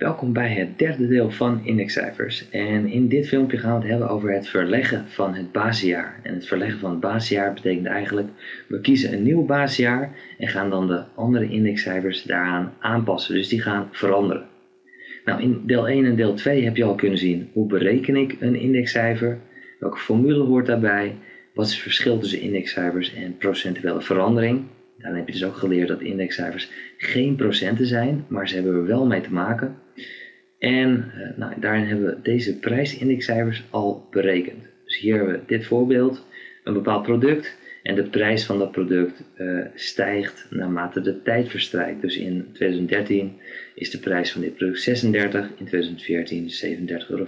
Welkom bij het derde deel van Indexcijfers en in dit filmpje gaan we het hebben over het verleggen van het basisjaar. En het verleggen van het basisjaar betekent eigenlijk, we kiezen een nieuw basisjaar en gaan dan de andere indexcijfers daaraan aanpassen. Dus die gaan veranderen. Nou, in deel 1 en deel 2 heb je al kunnen zien, hoe bereken ik een indexcijfer? Welke formule hoort daarbij? Wat is het verschil tussen indexcijfers en procentuele verandering? Dan heb je dus ook geleerd dat indexcijfers geen procenten zijn, maar ze hebben er wel mee te maken. En nou, daarin hebben we deze prijsindexcijfers al berekend. Dus hier hebben we dit voorbeeld, een bepaald product. En de prijs van dat product stijgt naarmate de tijd verstrijkt. Dus in 2013 is de prijs van dit product 36, in 2014 37,44 euro.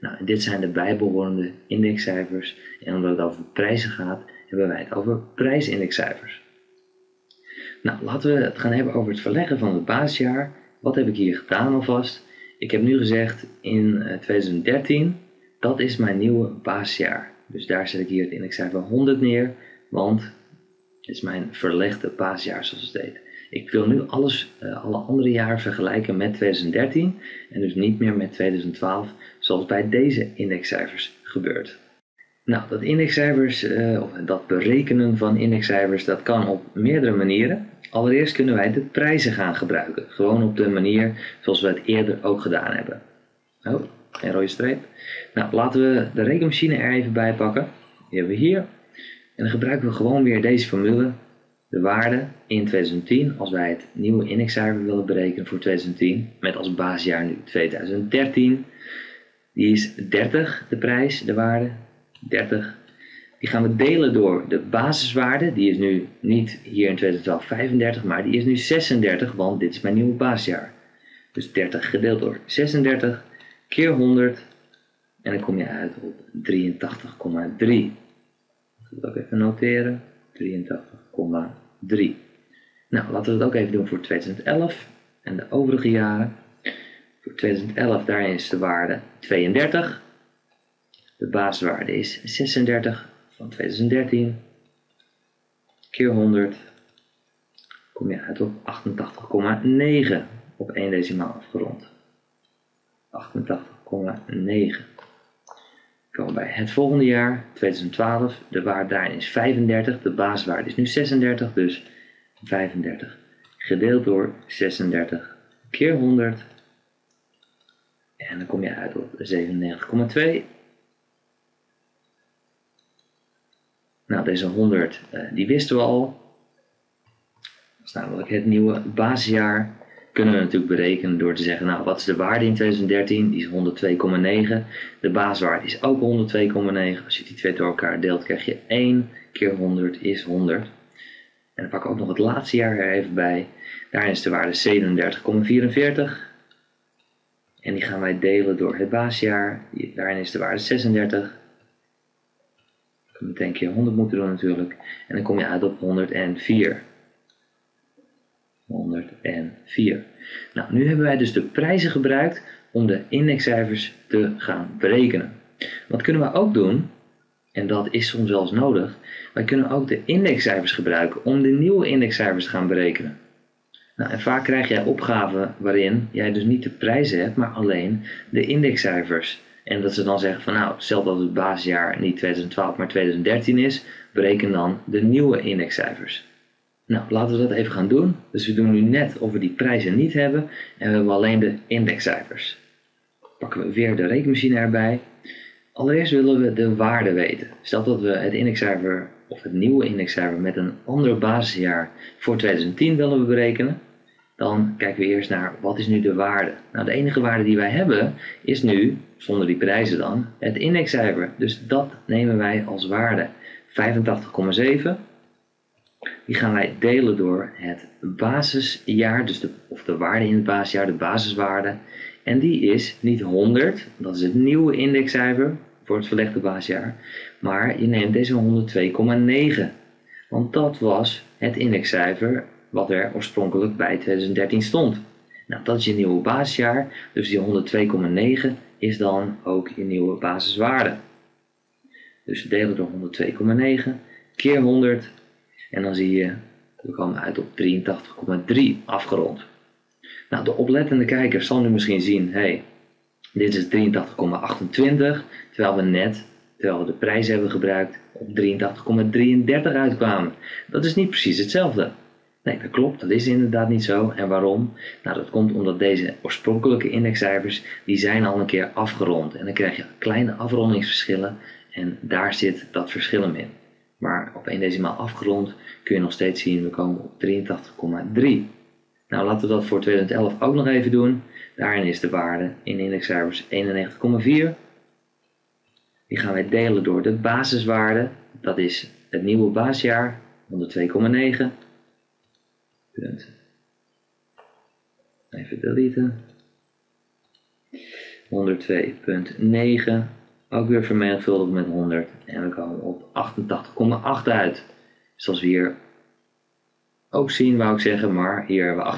Nou, dit zijn de bijbehorende indexcijfers. En omdat het over prijzen gaat, hebben wij het over prijsindexcijfers. Nou, laten we het gaan hebben over het verleggen van het basisjaar. Wat heb ik hier gedaan alvast? Ik heb nu gezegd in 2013, dat is mijn nieuwe basisjaar. Dus daar zet ik hier het indexcijfer 100 neer, want het is mijn verlegde basisjaar zoals het heet. Ik wil nu alle andere jaren vergelijken met 2013 en dus niet meer met 2012 zoals bij deze indexcijfers gebeurt. Nou, dat berekenen van indexcijfers, dat kan op meerdere manieren. Allereerst kunnen wij de prijzen gaan gebruiken. Gewoon op de manier zoals we het eerder ook gedaan hebben. Oh, geen rode streep. Nou, laten we de rekenmachine er even bij pakken. Die hebben we hier. En dan gebruiken we gewoon weer deze formule. De waarde in 2010, als wij het nieuwe indexcijfer willen berekenen voor 2010. Met als basisjaar nu 2013. Die is 30, de prijs, de waarde. 30. Die gaan we delen door de basiswaarde. Die is nu niet hier in 2012 35, maar die is nu 36, want dit is mijn nieuwe basisjaar. Dus 30 gedeeld door 36 keer 100. En dan kom je uit op 83,3. Ik moet ook even noteren. 83,3. Nou, laten we dat ook even doen voor 2011 en de overige jaren. Voor 2011, daarin is de waarde 32. De basiswaarde is 36 van 2013 keer 100, kom je uit op 88,9 op 1 decimaal afgerond. 88,9. Komen bij het volgende jaar, 2012, de waarde daarin is 35, de basiswaarde is nu 36, dus 35 gedeeld door 36 keer 100 en dan kom je uit op 97,2. Nou, deze 100, die wisten we al. Dat is namelijk het nieuwe basisjaar. Kunnen we natuurlijk berekenen door te zeggen, nou, wat is de waarde in 2013? Die is 102,9. De basiswaarde is ook 102,9. Als je die twee door elkaar deelt, krijg je 1 keer 100 is 100. En dan pak ik ook nog het laatste jaar er even bij. Daarin is de waarde 37,44. En die gaan wij delen door het basisjaar. Daarin is de waarde 36. Meteen keer 100 moeten doen natuurlijk. En dan kom je uit op 104. 104. Nou, nu hebben wij dus de prijzen gebruikt om de indexcijfers te gaan berekenen. Wat kunnen we ook doen, en dat is soms wel eens nodig, wij kunnen ook de indexcijfers gebruiken om de nieuwe indexcijfers te gaan berekenen. Nou, en vaak krijg jij opgaven waarin jij dus niet de prijzen hebt, maar alleen de indexcijfers. En dat ze dan zeggen van nou, stel dat het basisjaar niet 2012 maar 2013 is, bereken dan de nieuwe indexcijfers. Nou, laten we dat even gaan doen. Dus we doen nu net of we die prijzen niet hebben en we hebben alleen de indexcijfers. Pakken we weer de rekenmachine erbij. Allereerst willen we de waarde weten. Stel dat we het indexcijfer of het nieuwe indexcijfer met een ander basisjaar voor 2010 willen we berekenen. Dan kijken we eerst naar wat is nu de waarde. Nou, de enige waarde die wij hebben is nu, zonder die prijzen dan, het indexcijfer. Dus dat nemen wij als waarde. 85,7. Die gaan wij delen door het basisjaar, dus de waarde in het basisjaar, de basiswaarde. En die is niet 100, dat is het nieuwe indexcijfer voor het verlegde basisjaar. Maar je neemt deze 102,9. Want dat was het indexcijfer wat er oorspronkelijk bij 2013 stond. Nou, dat is je nieuwe basisjaar, dus die 102,9 is dan ook je nieuwe basiswaarde. Dus delen door 102,9 keer 100 en dan zie je, we komen uit op 83,3 afgerond. Nou, de oplettende kijker zal nu misschien zien, hey, dit is 83,28, terwijl we net, terwijl we de prijs hebben gebruikt, op 83,33 uitkwamen. Dat is niet precies hetzelfde. Nee, dat klopt, dat is inderdaad niet zo. En waarom? Nou, dat komt omdat deze oorspronkelijke indexcijfers, die zijn al een keer afgerond. En dan krijg je kleine afrondingsverschillen en daar zit dat verschil in. Maar op 1 decimaal afgerond kun je nog steeds zien, we komen op 83,3. Nou, laten we dat voor 2011 ook nog even doen. Daarin is de waarde in indexcijfers 91,4. Die gaan wij delen door de basiswaarde. Dat is het nieuwe baasjaar, 102,9. Even deleten. 102,9. Ook weer vermenigvuldigd met 100. En we komen op 88,8 uit. Zoals we hier ook zien, wou ik zeggen. Maar hier hebben we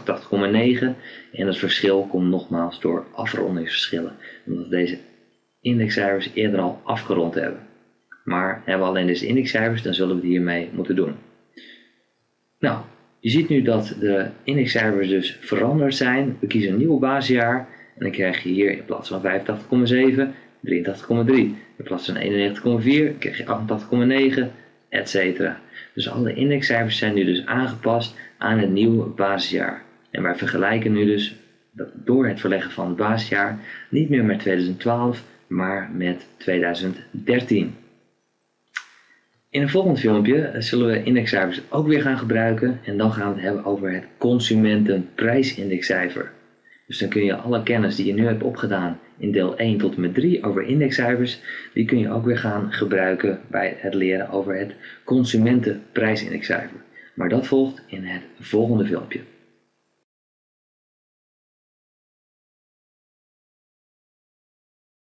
88,9. En het verschil komt nogmaals door afrondingsverschillen. Omdat deze indexcijfers eerder al afgerond hebben. Maar hebben we alleen deze indexcijfers, dan zullen we het hiermee moeten doen. Nou, je ziet nu dat de indexcijfers dus veranderd zijn. We kiezen een nieuw basisjaar. En dan krijg je hier in plaats van 85,7, 83,3. In plaats van 91,4 krijg je 88,9, etc. Dus alle indexcijfers zijn nu dus aangepast aan het nieuwe basisjaar. En wij vergelijken nu dus dat door het verleggen van het basisjaar niet meer met 2012, maar met 2013. In een volgend filmpje zullen we indexcijfers ook weer gaan gebruiken en dan gaan we het hebben over het consumentenprijsindexcijfer. Dus dan kun je alle kennis die je nu hebt opgedaan in deel 1 tot en met 3 over indexcijfers, die kun je ook weer gaan gebruiken bij het leren over het consumentenprijsindexcijfer. Maar dat volgt in het volgende filmpje.